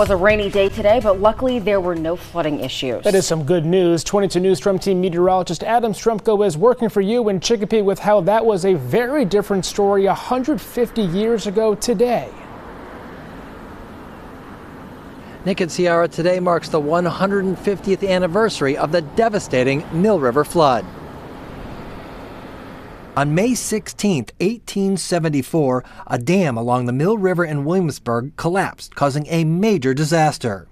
was a rainy day today, but luckily there were no flooding issues. That is some good news. 22 News Storm Team meteorologist Adam Strumpko is working for you in Chicopee with how that was a very different story 150 years ago today. Nick and Ciara, today marks the 150th anniversary of the devastating Mill River flood. On May 16, 1874, a dam along the Mill River in Williamsburg collapsed, causing a major disaster.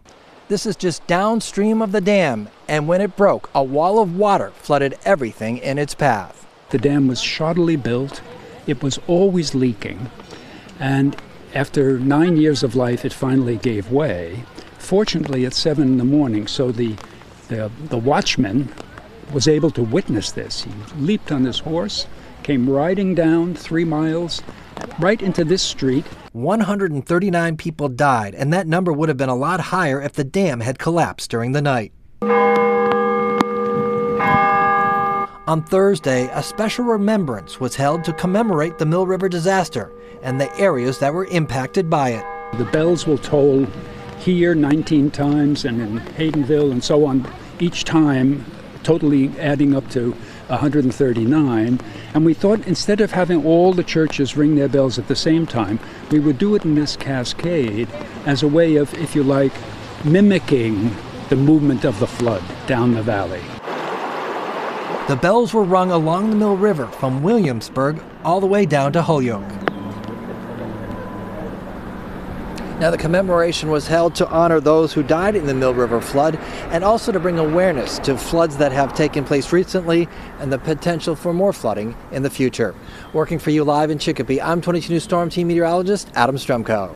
This is just downstream of the dam, and when it broke, a wall of water flooded everything in its path. The dam was shoddily built. It was always leaking, and after 9 years of life, it finally gave way. Fortunately, at 7 in the morning, so the watchman was able to witness this. He leaped on his horse, came riding down 3 miles, right into this street. 139 people died, and that number would have been a lot higher if the dam had collapsed during the night. On Thursday, a special remembrance was held to commemorate the Mill River disaster and the areas that were impacted by it. The bells will toll here 19 times and in Haydenville and so on, each time totally adding up to 139. And we thought instead of having all the churches ring their bells at the same time, we would do it in this cascade as a way of, if you like, mimicking the movement of the flood down the valley. The bells were rung along the Mill River from Williamsburg all the way down to Holyoke. Now, the commemoration was held to honor those who died in the Mill River flood and also to bring awareness to floods that have taken place recently and the potential for more flooding in the future. Working for you live in Chicopee, I'm 22 News Storm Team meteorologist Adam Strumpko.